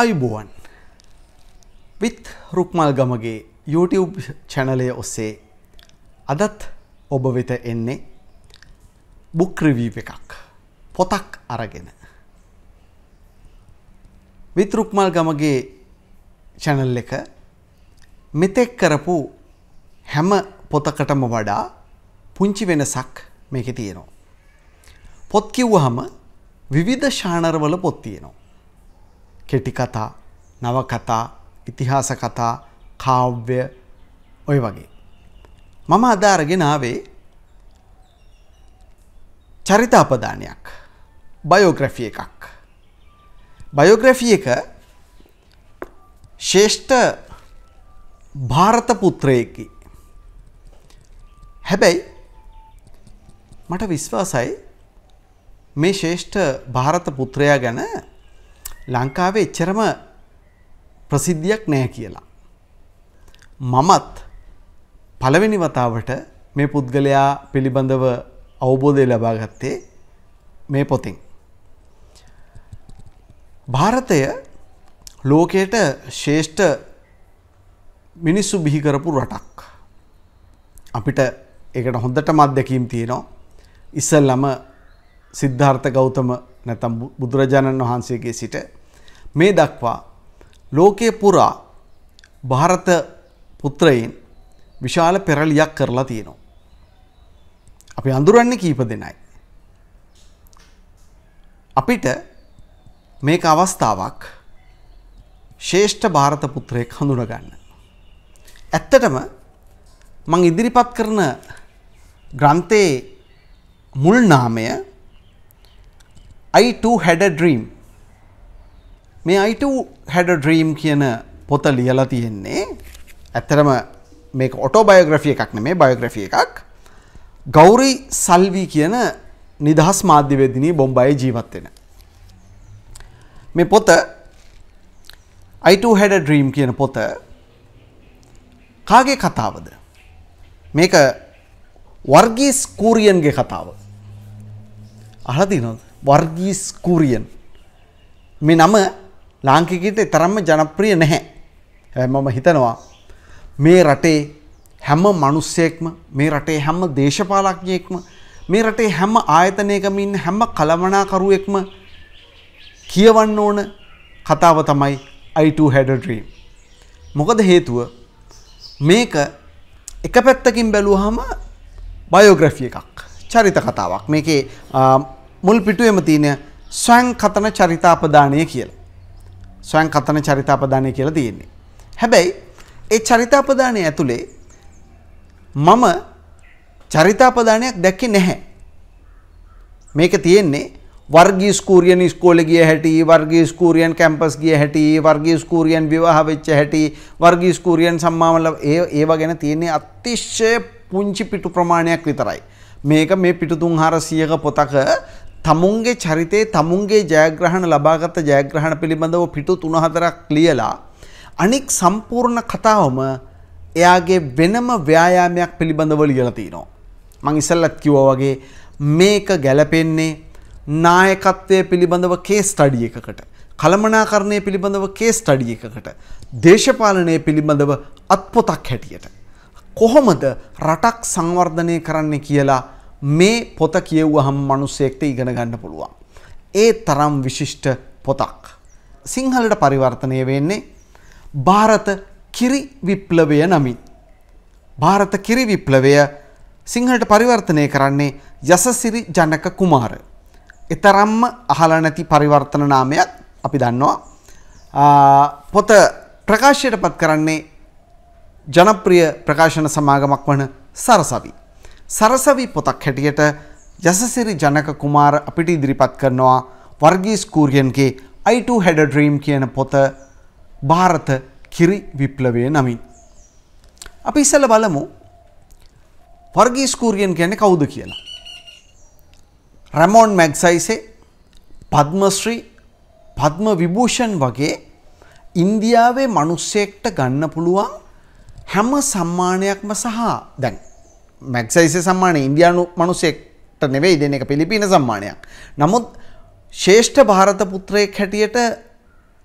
Ayubowan with Rukmal Gamage YouTube channel ओसे अदत् ओब विथ एन्ने बुक रिव्यू එකක් පොතක් අරගෙන විත් රුක්මල් ගමගේ channel එක මෙතෙක් කරපු හැම පොතකටම වඩා පුංචි වෙනසක් මේකේ තියෙනවා. පොත් කියුවාම විවිධ ශානරවල පොත් තියෙනවා. කෙටි කතා, නව කතා, ඉතිහාස කතා, කාව්‍ය ඔය වගේ. මම අද අරගෙන ආවේ චරිතාපදානයක් බයෝග්‍රැෆි එකක්. බයෝග්‍රැෆි එක ශ්‍රේෂ්ඨ ಭಾರತ පුත්‍රයෙකි. හැබැයි මට විශ්වාසයි මේ ශ්‍රේෂ්ඨ ಭಾರತ පුත්‍රයා ගැන ලංකාවේ එච්චරම ප්‍රසිද්ධියක් නැහැ කියලා. මමත් පළවෙනි වතාවට මේ පුද්ගලයා පිළිබඳව අවබෝධය ලබා ගත්තේ මේ පොතෙන්. ಭಾರತය ලෝකයට ශ්‍රේෂ්ඨ මිනිස්සු බිහි කරපු රටක්. අපිට ඒකට හොඳටම අත්දැකීම් තියෙනවා. ඉස්සෙල්ලාම සිද්ධාර්ථ ගෞතම නැත්නම් බුදුරජාණන් වහන්සේගේ සිට මේ දක්වා ලෝකේ පුරා ಭಾರತ පුත්‍රයන් විශාල පෙරලියක් කරලා තියෙනවා. අපි අඳුරන්නේ කීප දෙනයි. අපිට මේක අවස්ථාවක් ශ්‍රේෂ්ඨ ಭಾರತ පුත්‍රයෙක් හඳුනා ගන්න. ඇත්තටම මම ඉදිරිපත් කරන ග්‍රන්ථයේ මුල් නාමය I too had a dream. මේ I too had a dream කියන පොත ලියලා තියෙන්නේ ඇත්තටම මේක ඔටෝබයෝග්‍රැෆි එකක් නෙමෙයි බයෝග්‍රැෆි එකක්. ගෞරී සල්වි කියන නිදහස් මාධ්‍යවේදිනී බොම්බායේ ජීවත් වෙන. මේ පොත I too had a dream කියන පොත කාගේ කතාවද? මේක වර්ගීස් කුරියන්ගේ කතාව. අහලා තියෙනවද? වර්ගීස් කුරියන්. මේ නම ලාංකිකයට තරම්ම ජනප්‍රිය නැහැ. හැබැයි මම හිතනවා මේ රටේ හැම මිනිස්සෙක්ම මේ රටේ හැම දේශපාලඥයෙක්ම මේ රටේ හැම ආයතනයකම ඉන්න හැම කළමනාකරුවෙක්ම කියවන්න ඕන කතාව තමයි I too had a dream. මොකද හේතුව මේක එක පැත්තකින් බැලුවාම බයෝග්‍රැෆි එකක් චරිත කතාවක්. මේකේ මුල් පිටුවේම තියෙන ස්වයංකතන චරිතාපදානය කියලා. ස්වයංකතන චරිතාපදානය කියලා තියෙන්නේ. හැබැයි ඒ චරිතාපදානය ඇතුලේ මම චරිතාපදානයක් දැක්කේ නැහැ. මේක තියෙන්නේ වර්ගීස් කුරියන් ඉස්කෝලේ ගිය හැටි, වර්ගීස් කුරියන් කැම්පස් ගිය හැටි, වර්ගීස් කුරියන් විවාහ වෙච්ච හැටි, වර්ගීස් කුරියන් සම්මාන ඒවා ගැන තියෙන්නේ අතිශය පුංචි පිටු ප්‍රමාණයක් විතරයි. මේක මේ පිටු 3400ක පොතක තමුන්ගේ චරිතේ තමුන්ගේ ජයග්‍රහණ ලබාගත් ජයග්‍රහණ පිළිබඳව පිටු 3-4ක් ලියලා අනික් සම්පූර්ණ කතාවම එයාගේ වෙනම ව්‍යායාමයක් පිළිබඳව ලියලා තිනවා. මම ඉස්සෙල්ලත් කිව්වා වගේ මේක ගැලපෙන්නේ නායකත්වයේ පිළිබඳව කේස් ස්ටඩි එකකට, කළමනාකරණයේ පිළිබඳව කේස් ස්ටඩි එකකට, දේශපාලනයේ පිළිබඳව අත්පොතක් හැටියට. කොහොමද රටක් සංවර්ධනය කරන්න කියලා මේ පොත කියවුවහම මිනිස්සෙක්ට ඉගෙන ගන්න පුළුවන්. ඒ තරම් විශිෂ්ට පොතක්. සිංහලට පරිවර්තනය වෙන්නේ ಭಾರತ කිරි විප්ලවය නමින්. ಭಾರತ කිරි විප්ලවය සිංහලට පරිවර්තනය කරන්නේ යසසිරි ජනක කුමාර. ඊතරම්ම අහලා නැති පරිවර්තන නාමයක් අපි දන්නවා. පොත ප්‍රකාශයටපත් කරන්නේ ජනප්‍රිය ප්‍රකාශන සමාගමක් වන සරසවි. සරසවි පොතක් හැටියට යසසිරි ජනක කුමාර අපිට ඉදිරිපත් කරනවා Verghese කුරියන්ගේ I too had a dream කියන පොත ಭಾರತ කිරි විප්ලවය නමින්. අපි ඉස්සෙල්ලා බලමු වර්ගීස් කුරියන් කියන්නේ කවුද කියලා. රැමොන් මැග්සයිසේ, පද්මශ්‍රී, පද්ම විභූෂන් වගේ ඉන්දියාවේ මිනිස්සෙක්ට ගන්න පුළුවන් හැම සම්මානයක්ම සහ දැන් මැග්සයිසේ සම්මානය ඉන්දියානු මිනිස්සෙක්ට නෙවෙයි දෙන එක පිලිපීන සම්මානයක්. නමුත් ශ්‍රේෂ්ඨ ಭಾರತ පුත්‍රයෙක් හැටියට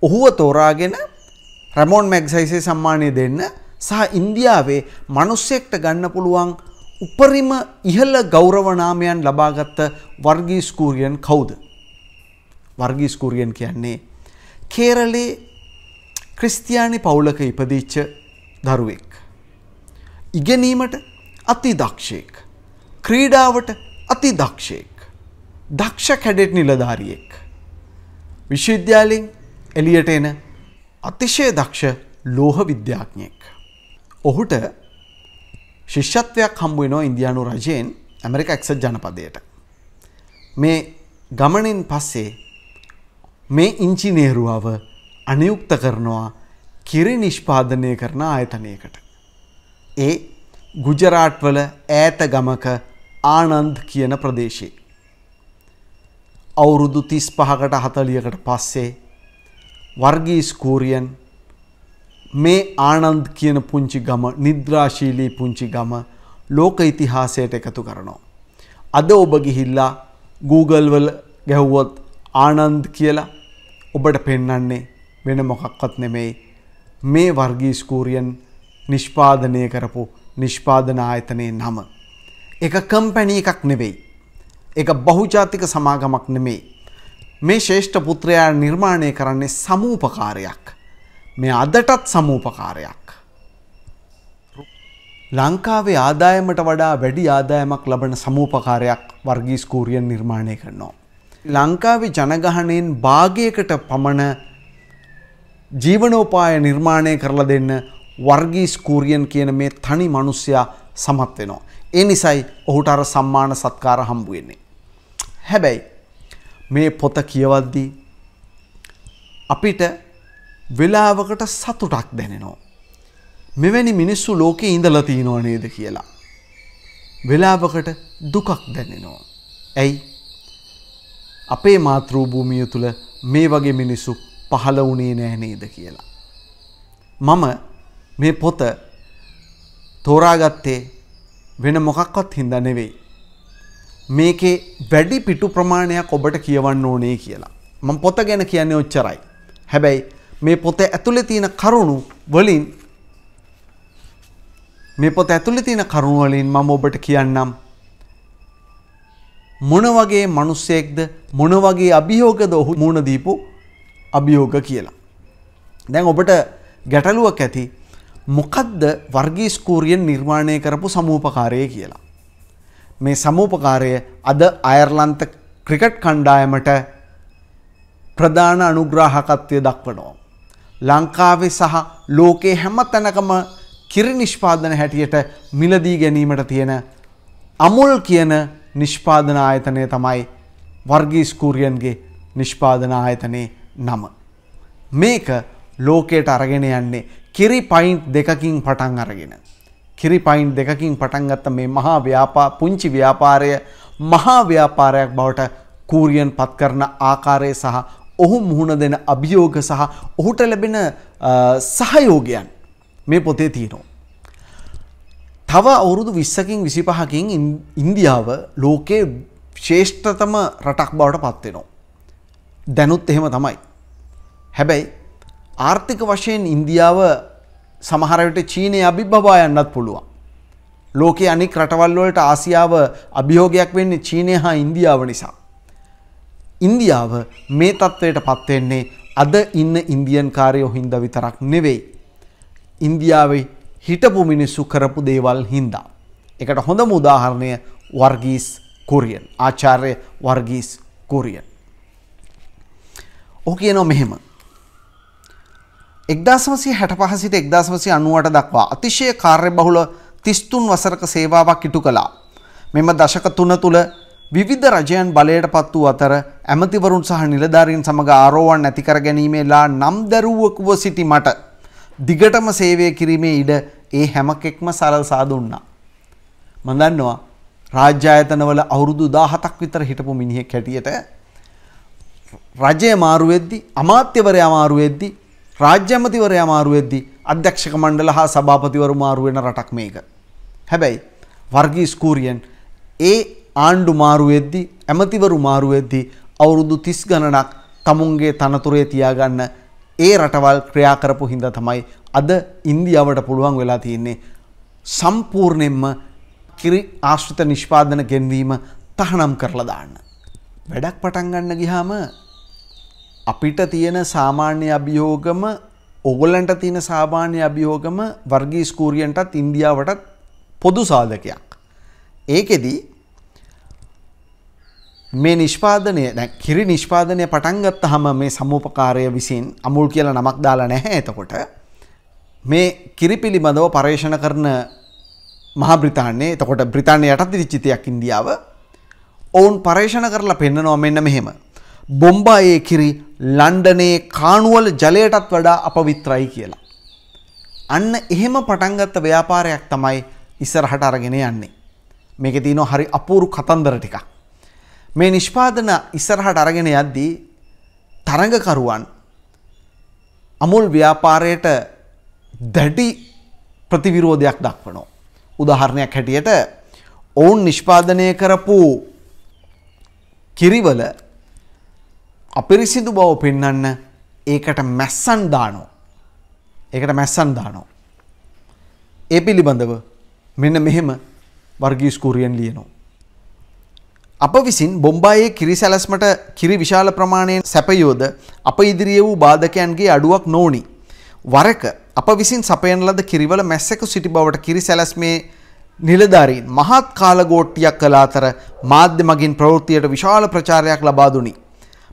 ඔහුව තෝරාගෙන රැමොන් මැග්සයිසේ සම්මානය දෙන්න සහ ඉන්දියාවේ මිනිස්සෙක්ට ගන්න පුළුවන් උපරිම ඉහළ ගෞරව නාමයන් ලබාගත් වර්ගීස් කුරියන් කවුද? වර්ගීස් කුරියන් කියන්නේ කේරළේ ක්‍රිස්තියානි පවුලක ඉපදිච්ච දරුවෙක්. ඉගෙනීමට අති දක්ෂයෙක්. ක්‍රීඩාවට අති දක්ෂයෙක්. දක්ෂ කැඩට් නිලධාරියෙක්. විශ්වවිද්‍යාලයෙන් එළියට එන අතිශය දක්ෂ ලෝහ විද්‍යාඥයෙක්. ඔහුට ශිෂ්‍යත්වයක් හම්බ වෙනවා ඉන්දියානු රජයෙන් ඇමරිකා එක්සත් ජනපදයට. මේ ගමනින් පස්සේ මේ ඉංජිනේරුවව අනියුක්ත කරනවා කිරි නිෂ්පාදනය කරන ආයතනයකට. ඒ ගුජරාට්වල ඈත ගමක ආනන්ද් කියන ප්‍රදේශයේ. අවුරුදු 35කට 40කට පස්සේ වර්ගීස් කුරියන් මේ ආනන්ද් කියන පුංචි ගම, නිද්‍රාශීලී පුංචි ගම ලෝක ඉතිහාසයට එකතු කරනවා. අද ඔබ ගිහිල්ලා Google වල ගැහුවොත් ආනන්ද් කියලා ඔබට පෙන්වන්නේ වෙන මොකක්වත් නෙමෙයි මේ වර්ගීස් කුරියන් නිෂ්පාදනය කරපු නිෂ්පාදන ආයතනයේ නම. ඒක කම්පැනි එකක් නෙවෙයි. ඒක බහුජාතික සමාගමක් නෙමෙයි. මේ ශ්‍රේෂ්ඨ පුත්‍රයා නිර්මාණය කරන්නේ සමූපකාරයක්. මේ අදටත් සමූපකාරයක්. ලංකාවේ ආදායමට වඩා වැඩි ආදායමක් ලබන සමූපකාරයක් වර්ගීස් කුරියන් නිර්මාණය කරනවා. ලංකාවේ ජනගහණයෙන් භාගයකට පමණ ජීවනෝපාය නිර්මාණය කරලා දෙන්න වර්ගීස් කුරියන් කියන මේ තනි මිනිසයා සමත් වෙනවා. ඒ නිසායි ඔහුට අර සම්මාන සත්කාර හම්බ වෙන්නේ. හැබැයි මේ පොත කියවද්දී අපිට වෙලාවකට සතුටක් දැනෙනවා. මෙවැනි මිනිස්සු ලෝකේ ඉඳලා තියෙනව නේද කියලා. වෙලාවකට දුකක් දැනෙනවා. ඇයි? අපේ මාතෘ භූමිය තුල මේ වගේ මිනිස්සු පහළ වුණේ නැහැ නේද කියලා. මම මේ පොත තෝරාගත්තේ වෙන මොකක්වත් හින්දා නෙවෙයි. මේකේ වැඩි පිටු ප්‍රමාණයක් ඔබට කියවන්න ඕනේ කියලා. මම පොත ගැන කියන්නේ ඔච්චරයි. හැබැයි මේ පොත ඇතුලේ තියෙන කරුණු වලින් මම ඔබට කියන්නම් මොන වගේ මිනිසෙක්ද, මොන වගේ අභියෝගද ඔහු මුණ දීපු අභියෝග කියලා. දැන් ඔබට ගැටලුවක් ඇති මොකද්ද වර්ගීස් කුරියන් නිර්මාණය කරපු සමූපකාරය කියලා. මේ සමූපකාරය අද අයර්ලන්ත ක්‍රිකට් කණ්ඩායමට ප්‍රධාන අනුග්‍රාහකත්වය දක්වනවා. ලංකාවේ සහ ලෝකේ හැම තැනකම කිරි නිෂ්පාදන හැටියට මිලදී ගැනීමට තියෙන අමුල් කියන නිෂ්පාදන ආයතනය තමයි වර්ගීස් කුරියන්ගේ නිෂ්පාදන ආයතනයේ නම. මේක ලෝකයට අරගෙන යන්නේ කිරි පයින්ට් දෙකකින් පටන් අරගෙන. කිරි පයින්ට් දෙකකින් පටන් ගත්ත මේ මහා පුංචි ව්‍යාපාරය මහා ව්‍යාපාරයක් බවට කුරියන් පත් කරන ආකාරය සහ ඔහු මුහුණ දෙන අභියෝග සහ ඔහුට ලැබෙන සහයෝගයන් මේ පොතේ තියෙනවා. තව අවුරුදු 20කින් 25කින් ඉන්දියාව ලෝකයේ ශ්‍රේෂ්ඨතම රටක් බවට පත් වෙනවා. දැනුත් එහෙම තමයි. හැබැයි ආර්ථික වශයෙන් ඉන්දියාව සමහර විට චීනය අභිභවා යන්නත් පුළුවන්. ලෝකයේ අනෙක් රටවල් වලට ආසියාව අභියෝගයක් වෙන්නේ චීනය හා ඉන්දියාව නිසා. ඉන්දියාව මේ තත්ත්වයට පත් වෙන්නේ අද ඉන්න ඉන්දියන් කාර්යෝ හින්දා විතරක් නෙවෙයි. ඉන්දියාවේ හිටපු මිනිස්සු කරපු දේවල් හින්දා. ඒකට හොඳම උදාහරණය වර්ගීස් කුරියන්. ආචාර්ය වර්ගීස් කුරියන්. ඔහු කියනවා මෙහෙම. 1965 සිට 1998 දක්වා අතිශය කාර්යබහුල 33 වසරක සේවාවක් ඉටු කළා. මෙම දශක 3 තුල විවිධ රජයන් බලයට පත් වූ අතර ඇමතිවරුන් සහ නිලධාරීන් සමග ආරෝහණ නැති කර ගැනීමේලා නම්දරුවෙකුව සිටි මට දිගටම සේවය කිරීමේ ඉඩ ඒ හැම කෙක්ම සලසා දුන්නා. මම දන්නවා රාජ්‍ය ආයතනවල අවුරුදු 17ක් විතර හිටපු මිනිහෙක් හැටියට රජය මාරු වෙද්දි, අමාත්‍යවරයා මාරු වෙද්දි, රාජ්‍යමතිවරයා මාරු වෙද්දී අධ්‍යක්ෂක මණ්ඩල හා සභාපතිවරු මාරු වෙන රටක් මේක. හැබැයි වර්ගීස් කුරියන් ඒ ආණ්ඩු මාරු වෙද්දී, ඇමතිවරු මාරු වෙද්දී අවුරුදු 30 ගණනක් තමුන්ගේ තනතුරේ තියාගන්න ඒ රටවල් ක්‍රියා කරපු හින්දා තමයි අද ඉන්දියාවට පුළුවන් වෙලා තියෙන්නේ සම්පූර්ණයෙන්ම කිරි ආශ්‍රිත නිෂ්පාදන ගෙන්වීම තහනම් කරලා දාන්න. වැඩක් පටන් ගන්න ගියාම අපිට තියෙන සාමාන්‍ය අභියෝගම ඕගලන්ට තියෙන සාමාන්‍ය අභියෝගම වර්ගීස් කුරියන්ටත් ඉන්දියාවටත් පොදු සාධකයක්. ඒකෙදි මේ නිෂ්පාදනය දැන් කිරි නිෂ්පාදනය පටන් ගත්තාම මේ සමූපකාරය විසින් අමුල් කියලා නමක් දාලා නැහැ. එතකොට මේ කිරි පිළිබඳව පරීක්ෂණ කරන මහා බ්‍රිතාන්‍යයේ එතකොට බ්‍රිතාන්‍ය යටත් දිච්චිතයක් ඉන්දියාව ඔවුන් පරීක්ෂණ කරලා පෙන්නනවා මෙන්න මෙහෙම. බොම්බායේ කිරි ලන්ඩනයේ කාණුවල ජලයටත් වඩා අපවිත්‍රයි කියලා. අන්න එහෙම පටන් ගත්ත ව්‍යාපාරයක් තමයි ඉස්සරහට අරගෙන යන්නේ. මේකේ තියෙනවා හරි අපූර්ව කතන්දර ටිකක්. මේ නිෂ්පාදන ඉස්සරහට අරගෙන යද්දී තරඟකරුවන් අමුල් ව්‍යාපාරයට දැඩි ප්‍රතිවිරෝධයක් දක්වනවා. උදාහරණයක් හැටියට ඔවුන් නිෂ්පාදනය කරපු කිරිවල අපිරිසිදු බව පෙන්වන්න ඒකට මැස්සන් දානවා. ඒ පිළිබඳව මෙන්න මෙහෙම වර්ගීස් කුරියන් ලියනවා. අප විසින් බොම්බායේ කිරි සැලැස්මට කිරි විශාල ප්‍රමාණයෙන් සැපයෝද අප ඉදිරියේ වූ බාධකයන්ගේ අඩුවක් නොවුනි. වරක අප විසින් සපයන ලද කිරිවල මැස්සෙකු සිටි බවට කිරි සැලැස්මේ නිලධාරීන් මහත් කාලගෝට්ටියක් කළ අතර මාධ්‍ය මගින් ප්‍රවෘත්තියට විශාල ප්‍රචාරයක් ලබා දුනි.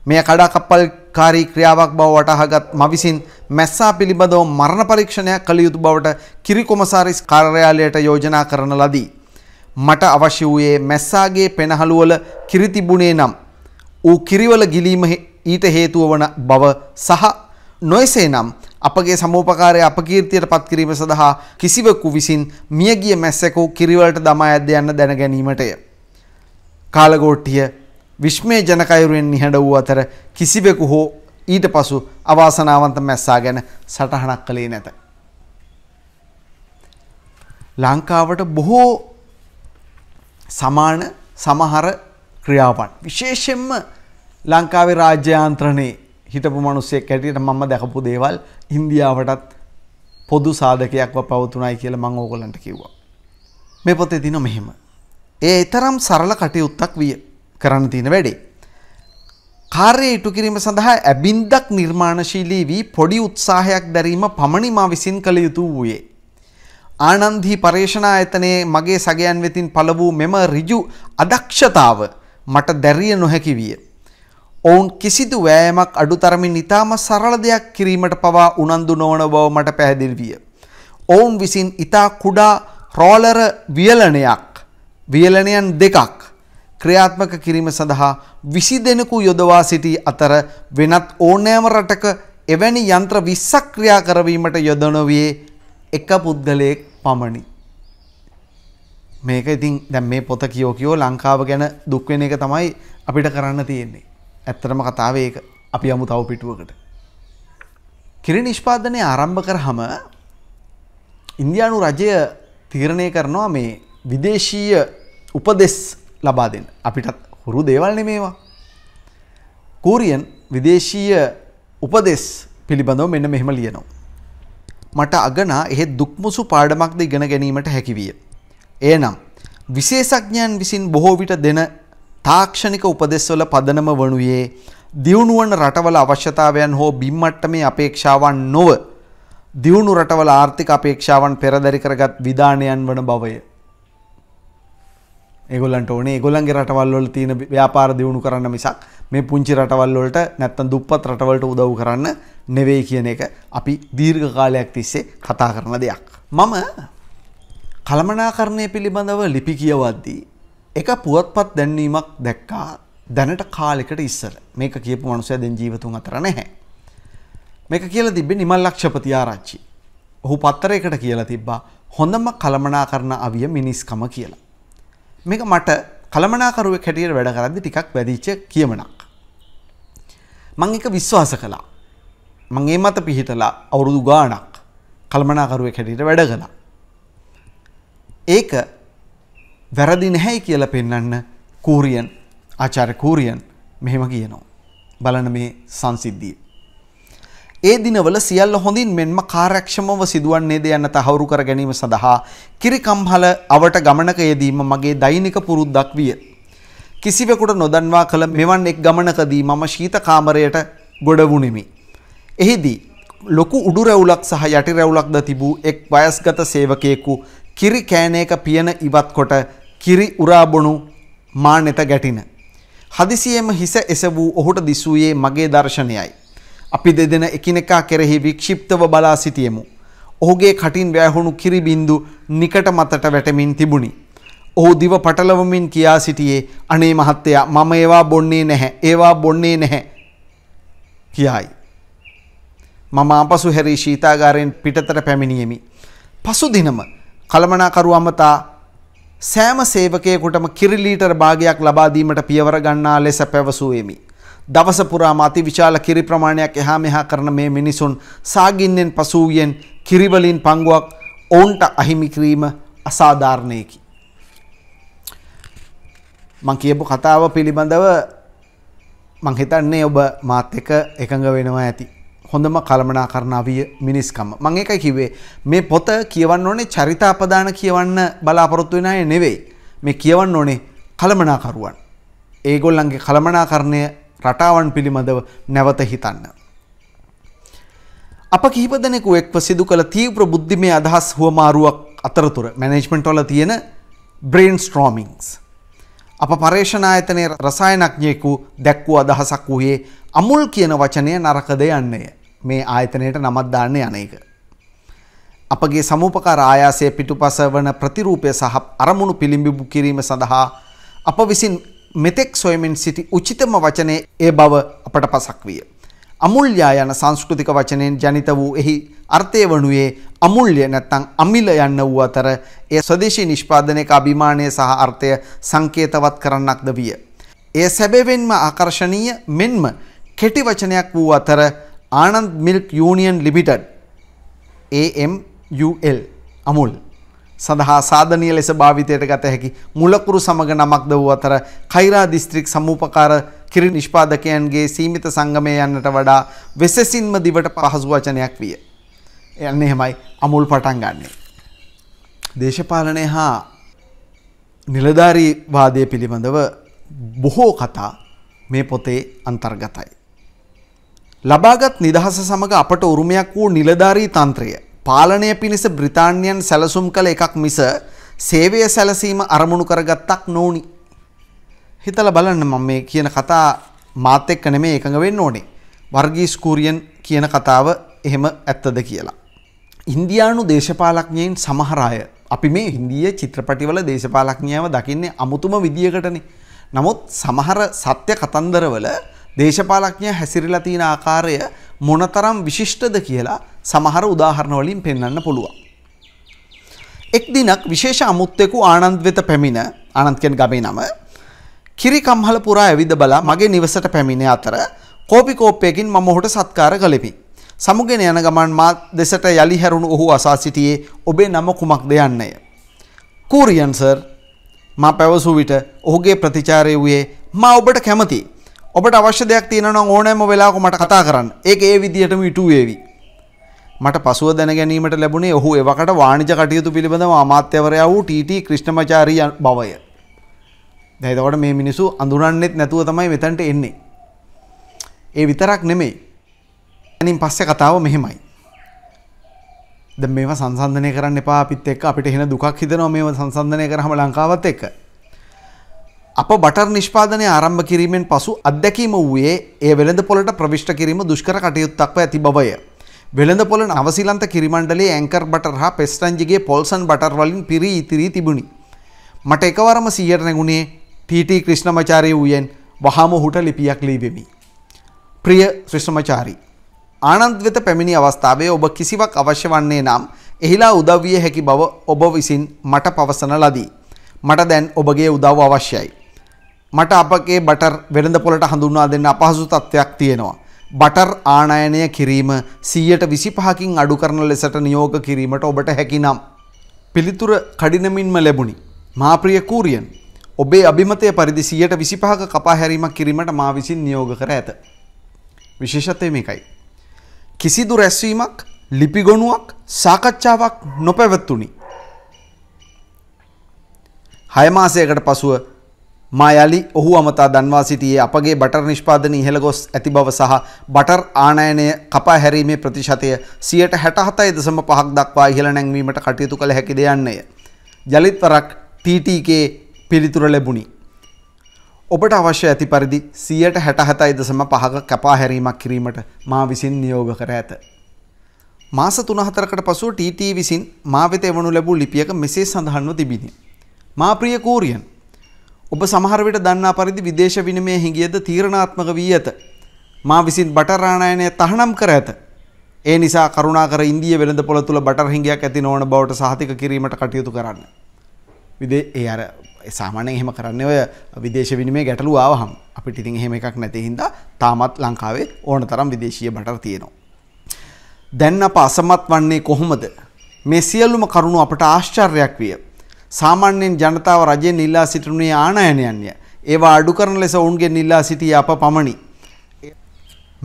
මෙය කඩාකප්පල්කාරී ක්‍රියාවක් බව වටහාගත් මා විසින් මැස්සා පිළිබඳව මරණ පරීක්ෂණයක් කළ යුතු බවට කිරි කොමසාරිස් කාර්යාලයට යෝජනා කරන ලදී. මට අවශ්‍ය වූයේ මැස්සාගේ පෙනහළුවල කිරි තිබුණේ නම් ඌ කිරිවල ගිලීම ඊට හේතුව වන බව සහ නොයසේ නම් අපගේ සමෝපකාරය අපකීර්තියට පත් කිරීම සඳහා කිසිවෙකු විසින් මියගිය මැස්සෙකු කිරිවලට දමා ඇද්ද යන්න දැන ගැනීමටය. කාලගෝට්ටිය විශ්මයජනක අයුරින් නිහඬ වූ අතර කිසිවෙකු හෝ ඊට පසු අවාසනාවන්ත මැස්සා ගැන සටහනක් කළේ නැත. ලංකාවට බොහෝ සමාන සමහර ක්‍රියාවන් විශේෂයෙන්ම ලංකාවේ රාජ්‍යාන්ත්‍රණයේ හිටපු මිනිස්සෙක් හැටියට මම දැකපු දේවල් ඉන්දියාවටත් පොදු සාධකයක්ව පවතුණයි කියලා මම ඕගලන්ට කිව්වා. මේ පොතේ දින මෙහෙම. ඒ තරම් සරල කටයුත්තක් විය කරන්න තියෙන වැඩේ. කාර්යය ඉටු කිරීම සඳහා ඇබින්දක් නිර්මාණශීලී වී පොඩි උත්සාහයක් දැරීම පමණි මා විසින් කළ යුතු වූයේ. ආනන්දී පරේෂණ ආයතනයේ මගේ සගයන් වෙතින් පළ වූ මෙම ඍජු අදක්ෂතාව මට දැරිය නොහැකි විය. ඔවුන් කිසිදු වෑයමක් අඩුතරමින් ඊටම සරල දෙයක් කිරීමට පවා උනන්දු නොවන බව මට පැහැදිලි විය. ඔවුන් විසින් ඊට කුඩා රෝලර වියලනයන් දෙකක් ක්‍රියාත්මක කිරීම සඳහා 20 දෙනෙකු යොදවා සිටි අතර වෙනත් ඕනෑම රටක එවැනි යන්ත්‍ර 20ක් ක්‍රියා කරවීමට යොදවනුවේ එක පුද්ගලයෙක් පමණි. මේක ඉතින් දැන් මේ පොත කියෝ කියෝ ලංකාව ගැන දුක් වෙන එක තමයි අපිට කරන්න තියෙන්නේ. ඇත්තටම කතාව ඒක. අපි යමු තව පිටුවකට. කිරි නිෂ්පාදනය ආරම්භ කරාම ඉන්දියානු රජය තීරණය කරනවා මේ විදේශීය උපදෙස් ලබා දෙන්න. අපිටත් හුරු දේවල් නෙමේවා. කුරියන් විදේශීය උපදෙස් පිළිබඳව මෙන්න මෙහෙම ලියනවා. මට අගනා එහෙත් දුක්මුසු පාඩමක්ද ඉගෙන ගැනීමට හැකිවිය. එනම් විශේෂඥයන් විසින් බොහෝ විට දෙන තාක්ෂණික උපදෙස්වල පදනම වනුයේ දියුණු වන රටවල අවශ්‍යතාවයන් හෝ බිම් මට්ටමේ අපේක්ෂාවන් නොව දියුණු රටවල ආර්ථික අපේක්ෂාවන් පෙරදරි කරගත් විධානයන් වන බවය. ඒගොල්ලන්ට ඕනේ ඒගොල්ලන්ගේ රටවල් වල තියෙන ව්‍යාපාර දියුණු කරන්න මිසක් මේ පුංචි රටවල් වලට නැත්තම් දුප්පත් රටවලට උදව් කරන්න නෙවෙයි කියන එක අපි දීර්ඝ කාලයක් තිස්සේ කතා කරන දෙයක්. මම කළමනාකරණය පිළිබඳව ලිපි කියවද්දී එක පුවත්පත් දැන්වීමක් දැක්කා දැනට කාලෙකට ඉස්සර. මේක කියපු මනුස්සයා දැන් ජීවතුන් අතර නැහැ. මේක කියලා තිබ්බේ නිමල් ලක්ෂපති ආරච්චි. ඔහු පත්තරයකට කියලා තිබ්බා හොඳම කළමනාකරණ අවිය මිනිස්කම කියලා. මේක මට කළමනාකරුවෙක් හැටියට වැඩ කරද්දී ටිකක් වැදිච්ච කියමනක්. මම ඒක විශ්වාස කළා. මං ඒ මත පිහිටලා අවුරුදු ගාණක් කළමනාකරුවෙක් හැටියට වැඩ කළා. ඒක වැරදි නැහැයි කියලා පෙන්වන්න කුරියන් ආචාර්ය කුරියන් මෙහෙම කියනවා. බලන්න මේ සංසිද්ධිය. ඒ දිනවල සියල්ල හොඳින් මෙන්ම කාර්යක්ෂමව සිදුවන්නේද යන්න තහවුරු කර ගැනීම සඳහා කිරිකම්හල අවට ගමනක යෙදීම මගේ දෛනික පුරුද්දක් විය. කිසිවෙකුට නොදන්වා කළ මෙවන් එක් ගමනකදී මම ශීත කාමරයට ගොඩ වුනිමි. එහිදී ලොකු උඩු රැවුලක් සහ යටි රැවුලක්ද තිබූ එක් වයස්ගත සේවකයෙකු කිරි කෑනයක පියන ඉවත් කොට කිරි උරා බොණු මා නෙත ගැටින. හදිසියෙම හිස එසවූ ඔහුට දිසුවේ මගේ දර්ශනයයි. අපි දෙදෙන එකිනෙකා කෙරෙහි වික්ෂිප්තව බලා සිටියෙමු. ඔහුගේ කටින් වැහුණු කිරි බින්දු නිකට මතට වැටෙමින් තිබුණි. ඔහු දිව පටලවමින් කියා සිටියේ, "අනේ මහත්තයා, මම ඒවා බොන්නේ නැහැ, ඒවා බොන්නේ නැහැ" කියයි. මම ආපසු හැරී ශීතාගාරයෙන් පිටතට පැමිණියෙමි. පසුදිනම කළමනාකරු අමතා සෑම සේවකයෙකුටම කිරි ලීටර් භාගයක් ලබා දීමට පියවර ගන්නා ලෙස පැවසුවෙමි. දවස පුරාම අතිවිශාල කිරි ප්‍රමාණයක් එහා මෙහා කරන මේ මිනිසුන් සාගින්නෙන් පසු වූයෙන් කිරි වලින් පංගුවක් ඔවුන්ට අහිමි කිරීම අසාධාරණයකි. මං කියපු කතාව පිළිබඳව මං හිතන්නේ ඔබ මාත් එක්ක එකඟ වෙනවා ඇති. හොඳම කළමනාකරණ අවිය මිනිස්කම. මම ඒකයි කිව්වේ මේ පොත කියවන්න ඕනේ චරිතාපදාන කියවන්න බලාපොරොත්තු වෙන අය නෙවෙයි. මේ කියවන්න ඕනේ කළමනාකරුවන්. ඒගොල්ලන්ගේ කළමනාකරණය රටාවන් පිළිබඳව නැවත හිතන්න. අප කිහිප දෙනෙකු එක්ව සිදු කළ තීව්‍ර බුද්ධිමය අදහස් හුවමාරුවක් අතරතුර මැනේජ්මන්ට් වල තියෙන බ්‍රේන්ස්ටෝමින්ග්ස්. අප පරේක්ෂණ ආයතනයේ රසායනඥයෙකු දැක්වූ අදහසක් වූයේ අමුල් කියන වචනය නරකද යන්නේ. මේ ආයතනයට නමක් දාන්න යන එක. අපගේ සමූපකාර ආයාසයේ පිටුපස වන ප්‍රතිරූපය සහ අරමුණු පිළිඹු කිරීම සඳහා අප විසින් මෙතෙක් සොයමින් සිටි උචිතම වචනේ ඒ බව අපට පසක් විය. අමුල්‍යා යන සංස්කෘතික වචනයෙන් ජනිත වූ එහි අර්ථය වනුයේ අමුල්‍ය නැත්නම් අමිල යන්න වූ අතර ඒ ස්වදේශී නිෂ්පාදනයක අභිමානය සහ අර්ථය සංකේතවත් කරන්නක්ද විය. ඒ සැබවින්ම ආකර්ශනීය මෙන්ම කෙටි වචනයක් වූ අතර Anand milk union limited AMUL Amul සඳහා සාධනීය ලෙස භාවිතයට ගත හැකි මුලකුරු සමග නමක්ද වූ අතර කෛරා දිස්ත්‍රික් සමූපකාර කිරි නිෂ්පාදකයන්ගේ සීමිත සංගමය යන්නට වඩා වෙසසින්ම දිවට පහසු වචනයක් විය. යන්නේ එහෙමයි අමුල් පටන් ගන්නෙ. දේශපාලනය හා නිලධාරීවාදය පිළිබඳව බොහෝ කතා මේ පොතේ අන්තර්ගතයි. ලබාගත් නිදහස සමග අපට උරුමයක් වූ නිලධාරී තන්ත්‍රය පාලනය පිණිස බ්‍රිතාන්‍යයන් සැලසුම් කළ එකක් මිස සේවය සැලසීම අරමුණු කරගත්තක් නොවුනි. හිතලා බලන්න මම මේ කියන කතා මාත් එක්ක නෙමෙයි එකඟ වෙන්න ඕනේ. වර්ගීස් කුරියන් කියන කතාව එහෙම ඇත්තද කියලා. ඉන්දියානු දේශපාලඥයින් සමහර අය අපි මේ ඉන්දියා චිත්‍රපටිවල දේශපාලඥයව දකින්නේ අමුතුම විදියකටනේ. නමුත් සමහර සත්‍ය කතන්දරවල දේශපාලඥය හැසිරලා තියෙන ආකාරය මොනතරම් විශිෂ්ටද කියලා සමහර උදාහරණ වලින් පෙන්වන්න පුළුවන්. එක් දිනක් විශේෂ අමුත්තෙකු ආනන්ද වෙත පැමිණ, ආනන්ද කියන ගමේ නම, කිරි කම්හල පුරා ඇවිද බලා මගේ නිවසට පැමිණ අතර කෝපි කෝප්පයකින් මම ඔහුට සත්කාර කළෙමි. සමුගෙන යන ගමන් මා දෙසට යලි හැරුණු ඔහු අසා සිටියේ, "ඔබේ නම කුමක්ද යන්නය?" "කුරියන් සර්" මා පැවසූ විට ඔහුගේ ප්‍රතිචාරය වූයේ, "මා ඔබට කැමතියි. ඔබට අවශ්‍ය දෙයක් තියෙනවා නම් ඕනෑම වෙලාවක මට කතා කරන්න. ඒක ඒ විදියටම ඉටු වේවි." මට පසුව දැන ගැනීමට ලැබුණේ ඔහු එවකට වාණිජ කටයුතු පිළිබඳව අමාත්‍යවරයා වූ T.T. ක්‍රිෂ්ණමචාරී බවය. දැන් එතකොට මේ මිනිස්සු අඳුරන්නෙත් නැතුව තමයි මෙතනට එන්නේ. ඒ විතරක් නෙමෙයි. එනින් පස්සේ කතාව මෙහෙමයි. දැන් මේවා සංසන්දනය කරන්න එපා අපිත් එක්ක. අපිට එහෙන දුකක් හිතෙනවා මේවා සංසන්දනය කරාම ලංකාවත් එක්ක. අප බටර් නිෂ්පාදනය ආරම්භ කිරීමෙන් පසු අත්දැකීම වූයේ ඒ වෙළඳ පොළට ප්‍රවිෂ්ට කිරීම දුෂ්කර කටයුත්තක්ව ඇති බවය. වෙළඳ පොළ නවසීලන්ත කිරිමණ්ඩලයේ ඇන්කර් බටර් හා පෙස්ටන්ජිගේ පොල්සන් බටර් වලින් පිරී ඉතිරී තිබුණි. මට එකවරම 100ට නැගුණේ T.T. ක්‍රිෂ්ණමචාරී වූයෙන් වහාම ඔහුට ලිපියක් ලියවෙමි. "ප්‍රිය ක්‍රිෂ්ණමචාරී, ආනන්ද වෙත පැමිණි අවස්ථාවේ ඔබ කිසිවක් අවශ්‍ය වන්නේ නම් එහිලා උදව් විය හැකි බව ඔබ විසින් මට පවසන ලදී. මට දැන් ඔබගේ උදව් අවශ්‍යයි. මට අපගේ බටර් වෙළඳ පොළට හඳුන්වා දෙන්න අපහසු තත්ත්වයක් තියෙනවා. බටර් ආනයනය කිරීම 125කින් අඩු කරන ලෙසට නියෝග කිරීමට ඔබට හැකිනම් පිළිතුර කඩිනමින්ම ලැබුණි. "මා ප්‍රිය කුරියන්, ඔබේ අභිමතය පරිදි 125ක කපා හැරීමක් කිරීමට මා විසින් නියෝග කර ඇත." විශේෂත්වය මේකයි. කිසිදු රැස්වීමක් ලිපි ගොණුවක් සාකච්ඡාවක් නොපැවතුණි. 6 මාසයකට පසුව මා යලි ඔහු අමතා දන්වා සිටියේ අපගේ බටර් නිෂ්පාදනය ඉහළ ගොස් ඇති බව සහ බටර් ආනයනය කපා හැරීමේ ප්‍රතිශතය 67.5% දක්වා ඉහළ නැංවීමට කටයුතු කළ හැකිද යන්නේය. ජලිත්වරක් TTK පිළිතුර ලැබුණි. ඔබට අවශ්‍ය ඇති පරිදි 67.5% කපා හැරීමක් කිරීමට මා විසින් නියෝග කර ඇත. මාස 3-4කට පසුව TT විසින් මා වෙත එවනු ලැබූ ලිපියක මෙසේ සඳහන්ව තිබිණි. මා ප්‍රිය කූරියන්, ඔබ සමහර විට දන්නා පරිදි විදේශ විනිමය හිඟියද තීරණාත්මක වී ඇත. මා විසින් බටර් ආනයනය තහනම් කර ඇත. ඒ නිසා කරුණාකර ඉන්දිය වෙළඳපොළ තුල බටර් හිඟියක් ඇති නොවන බවට සහතික කිරීමට කටයුතු කරන්න. सामान्य हेम करने विदेश विनिमय गैटलू आव हम अभी टीतिंग हेम का हिंदा तामत लंकावे ओण तरम विदेशीय बटर तीयनो दप असमत् वण्णे कोहमद मे सियलुम करुणु अपट आश्चर्याक्वीय सामान्य जनता रजे नीलासिटुने आनयन्य एव अडुकरण लेस उण्गे नीलासिटी अप पमणि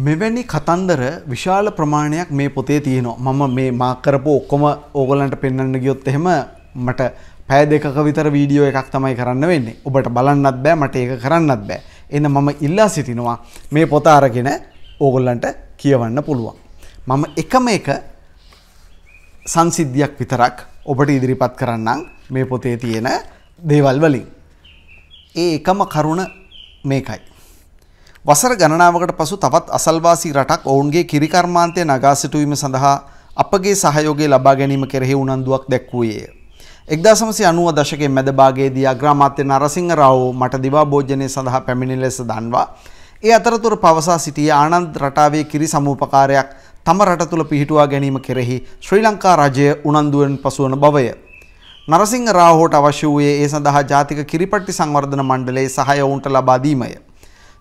मेवेणी कतंदर विशाल प्रमाणयक मे पोते तीयनो मम मे मा करपो ओक्कम ओगलंट पेन्नन्न गियोत එහෙම මට පැය දෙකක විතර වීඩියෝ එකක් තමයි කරන්න වෙන්නේ. ඔබට බලන්නත් බෑ මට ඒක කරන්නත් බෑ. එහෙනම් මම ඉල්ලා සිටිනවා මේ පොත අරගෙන ඕගොල්ලන්ට කියවන්න පුළුවන්. මම එකම එක සංසිද්ධියක් විතරක් ඔබට ඉදිරිපත් කරන්නම් මේ පොතේ තියෙන දේවල් වලින්. ඒ එකම කරුණ මේකයි. වසර ගණනාවකට පසු තවත් අසල්වාසී රටක් ඔවුන්ගේ කිරි කර්මාන්තය නගා සිටුවීම සඳහා අපගේ සහයෝගය ලබා ගැනීම කෙරෙහි උනන්දුවක් දැක්වුවේය. 1990 दशके मेदभागेदी अग्रमात्य नरसिंह राव मठ दिवा भोजने सदा पेमिनिले सदान्वा ए अतरतुर पवसा सिटी आनंद रटावे किरी समूपकारयक तम रट तुल पिहिटुवा गणीम केरेहि श्रीलंका राज्य उणंदुवेन पशुवन भवय. नरसिंह राव होट अवश्य वूये ए सदा जातिक किरीपट्टि संवर्धन मंडले सहाय उंट लबा दीमय.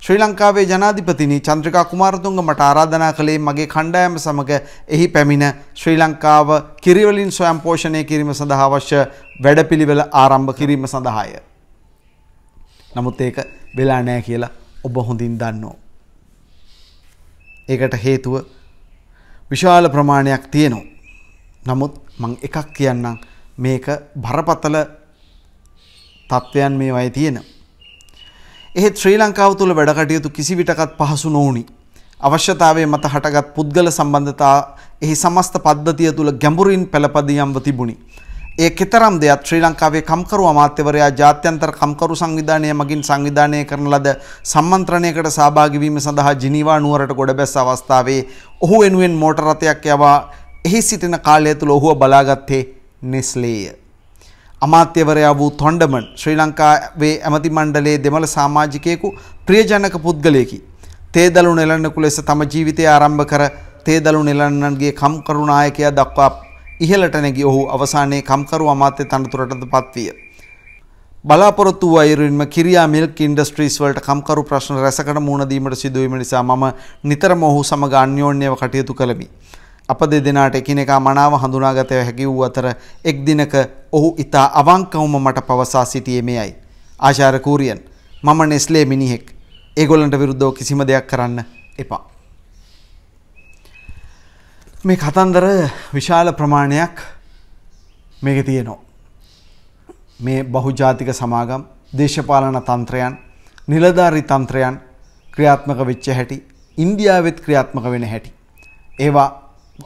ශ්‍රීලංකාවේ ජනාධිපතිනි චන්ද්‍රිකා කුමාරතුංග මට ආරාධනා කළේ මගේ කණ්ඩායම සමග එහි පැමිණ ශ්‍රී ලංකාව කිරිවලින් ස්වයං පෝෂණය කිරීම සඳහා අවශ්‍ය වැඩපිළිවෙල ආරම්භ කිරීම සඳහාය. නමුත් ඒක වෙලා නැහැ කියලා ඔබ හොඳින් දන්නවා. ඒකට හේතුව විශාල ප්‍රමාණයක් තියෙනවා. නමුත් මම එකක් කියන්නම්, මේක බරපතල තත්වයන් මේ වයි තියෙනවා. එහෙත් ශ්‍රී ලංකාව තුළ වැඩ කටයුතු කිසිවිටකත් පහසු නොවුණි. අවශ්‍යතාවයේ මත හටගත් පුද්ගල සම්බන්ධතා එහි සමස්ත පද්ධතිය තුළ ගැඹුරින් පළපදියම්ව තිබුණි. ඒ කතරම් දෙයක් ශ්‍රී ලංකාවේ කම්කරු අමාත්‍යවරයා ජාත්‍යන්තර කම්කරු සංවිධානය මගින් සංවිධානය කරන ලද සම්මන්ත්‍රණයකට සහභාගී වීම සඳහා ජිනීවා නුවරට ගොඩබැස් අවස්ථාවේ ඔහු වෙනුවෙන් මෝටර රථයක් යවා එහි සිටින කාලය තුළ ඔහුව බලාගත්තේ නෙස්ලේය. අමාත්‍යවරයා වූ තොණ්ඩමන් ශ්‍රී ලංකාවේ ඇමති මණ්ඩලයේ දෙමළ සමාජිකයෙකු ප්‍රියජනක පුද්ගලයෙකි. තේදළු නෙළන්නකු ලෙස තම ජීවිතය ආරම්භ කර තේදළු නෙළන්නන්ගේ කම්කරු නායකයා දක්වා ඉහළට නැගී ඔහු අවසානයේ කම්කරු අමාත්‍ය තනතුරටද පත්විය. බලාපොරොත්තු වූ අයුරින්ම කිරියා මිල්ක් ඉන්ඩස්ට්‍රීස් වලට කම්කරු ප්‍රශ්න රැසකට මුහුණ දීමට සිදුවීම නිසා මම නිතරම ඔහු සමග අන්‍යෝන්‍යව කටයුතු කළෙමි. අප දෙදෙනාට එකිනෙකා මනාව හඳුනාගත හැකි වූ අතර එක් දිනක ඔහු ඉතා අවංකවම මට පවසා සිටියේ මෙයයි. ආචාර්ය කුරියන්, මම නෙස්ලේ මිනිහෙක්. ඒගොල්ලන්ට විරුද්ධව කිසිම දෙයක් කරන්න එපා. මේ කතන්දර විශාල ප්‍රමාණයක් මේකේ තියෙනවා. මේ බහුජාතික සමාගම්, දේශපාලන තන්ත්‍රයන්, නිලධාරී තන්ත්‍රයන් ක්‍රියාත්මක වෙච්ච හැටි, ඉන්දියාවෙත් ක්‍රියාත්මක වෙන හැටි. ඒවා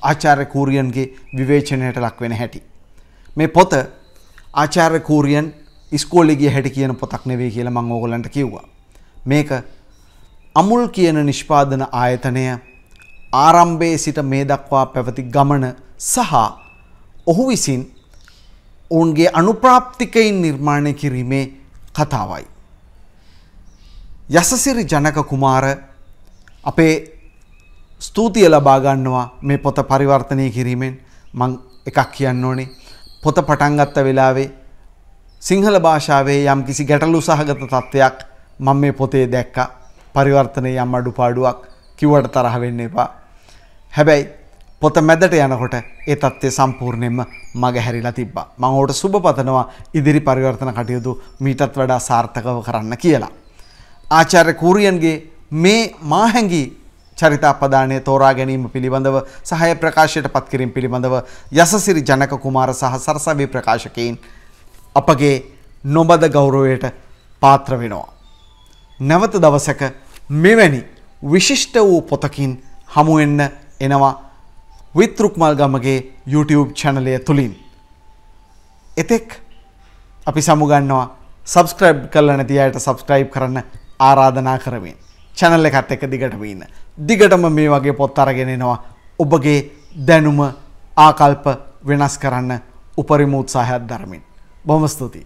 ආචාර්ය කූරියන්ගේ විවේචනයට ලක් වෙන හැටි. මේ පොත ආචාර්ය කූරියන් ඉස්කෝලේ ගිය හැටි කියන පොතක් නෙවෙයි කියලා මම ඕගොල්ලන්ට කිව්වා. මේක අමුල් කියන නිෂ්පාදන ආයතනය ආරම්භයේ සිට මේ දක්වා පැවති ගමන සහ ඔහු විසින් ඔවුන්ගේ අනුප්‍රාප්තිකයින් නිර්මාණය කිරීමේ කතාවයි. යසසිරි ජනක කුමාර අපේ ස්තුතිය ලබා ගන්නවා මේ පොත පරිවර්තනය කිරීමෙන්. මම එකක් කියන්න ඕනේ, පොත පටන් ගත්ත වෙලාවේ සිංහල භාෂාවේ යම් කිසි ගැටලු සහගත තත්වයක් මම මේ පොතේ දැක්කා. පරිවර්තනයේ යම් අඩුපාඩුවක් කිව්වට තරහ වෙන්න එපා. හැබැයි පොත මැදට යනකොට ඒ තත්ත්වය සම්පූර්ණයෙන්ම මගහැරිලා තිබ්බා. මම ඔබට සුබපතනවා ඉදිරි පරිවර්තන කටයුතු මීටත් වඩා සාර්ථකව කරන්න කියලා. ආචාර්ය කුරියන්ගේ මේ මාහැඟි චරිත අපදානය තෝරා ගැනීම පිළිබඳව සහාය ප්‍රකාශයට පත් කිරීම පිළිබඳව යසසිරි ජනක කුමාර සහ සරසවි ප්‍රකාශකයන් අපගේ නොබද ගෞරවයට පාත්‍ර වෙනවා. නැවත දවසක මෙවැනි විශිෂ්ට වූ පොතකින් හමු වෙන්න එනවා with Rukmal Gamage YouTube channel තුලින්. එතෙක් අපි සමු ගන්නවා subscribe කරලා නැති අයට subscribe කරන්න ආරාධනා කරමින් channel එකත් එක්ක දිගටම ඉන්න. දිගටම මේ වගේ පොත් අරගෙන එනවා. ඔබගේ දැනුම ආකල්ප වෙනස් කරන්න උපරිම උත්සාහයක් දරමින්. බොහොම ස්තුතියි.